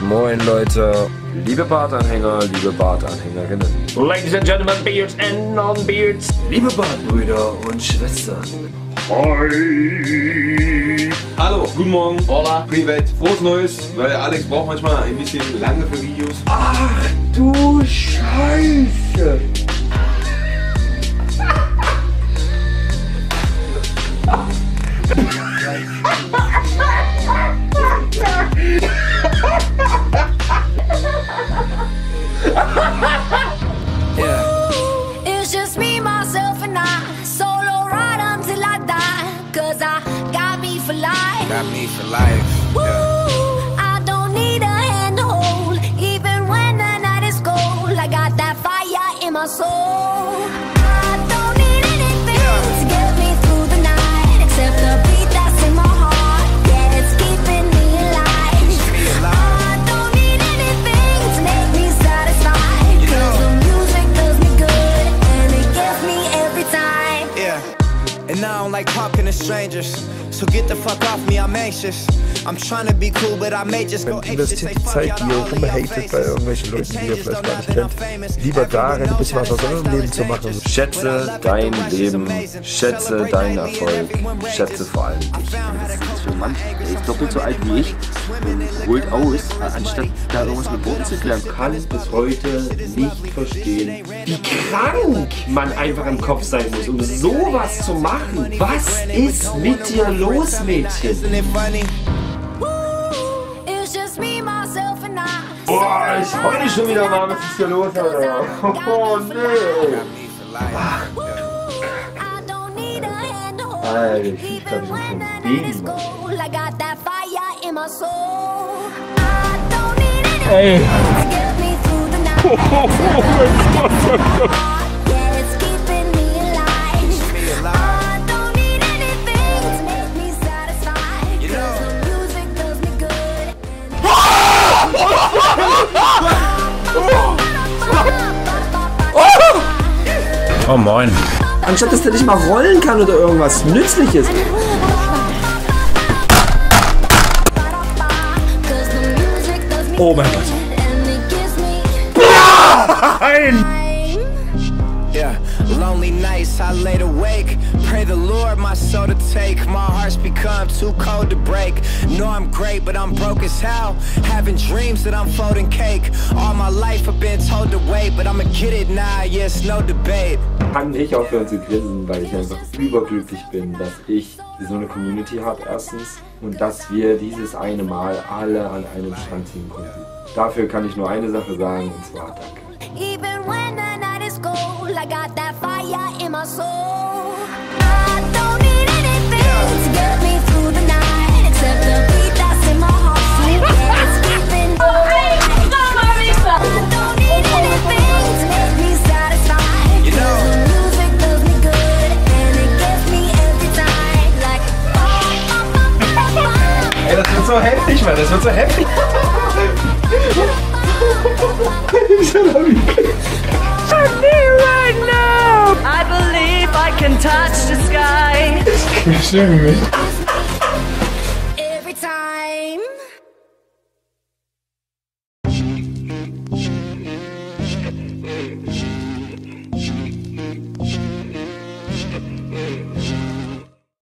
Moin Leute, liebe Bartanhänger, liebe Bartanhängerinnen. Ladies and Gentlemen, Beards and Non-Beards. Liebe Bartbrüder und Schwestern. Hi. Hallo, guten Morgen, hola, privet, frohes Neues. Weil Alex braucht manchmal ein bisschen lange für Videos. Ach du Scheiße. Got me for life. Woo, I don't need a handhold, even when the night is cold. I got that fire in my soul. I don't need anything to get me through the night, except the beat that's in my heart. Yeah, it's keeping me alive. I don't need anything to make me satisfied, cause the music does me good, and it gets me every time. Yeah, and I don't like talking to strangers. So get the fuck off me, I'm anxious. I'm trying to be cool, but I may just go anxious. Wenn Zeit, die auch immer hatet bei irgendwelchen Leuten, die ihr vielleicht gar nicht kennt, lieber darin, ein bisschen was aus eurem Leben zu machen. Schätze dein Leben, schätze deinen Erfolg, schätze vor allem dich. So ein Mann, der ist doppelt so alt wie ich, holt aus, anstatt da irgendwas mit Boden zu klären, kann es bis heute nicht verstehen, wie krank man einfach im Kopf sein muss, um sowas zu machen. Was ist mit dir los? Los, Mädchen! Boah, ich freue mich schon wieder mal, was ist hier los, Alter? Oh, nee! Ach, Alter, ich kann mich nicht mehr bewegen. Ey! Oh, oh, oh, oh, oh, oh. Oh moin. Anstatt dass der nicht mal rollen kann oder irgendwas Nützliches. Oh mein Gott. Nein! Lonely nights, I laid awake. Pray the Lord my soul to take. My heart's become too cold to break. Know I'm great, but I'm broke as hell. Having dreams that I'm folding cake. All my life I've been told to wait, but I'ma get it now, yes, no debate. Kann ich aufhören zu grinsen, weil ich einfach überglücklich bin, dass ich so eine Community habe erstens und dass wir dieses eine Mal alle an einem Strang ziehen konnten. Dafür kann ich nur eine Sache sagen, und zwar danke. I got that fire in my soul. I don't need anything to get me through the night, except the beat that's in my heart. Yeah, it's keeping me alive. I don't need anything to make me satisfied, cause the music does me good, and it gets me every time. Like, ey, das wird so heftig, Mann, das wird so heftig. Ich hab mich I believe I can touch the sky.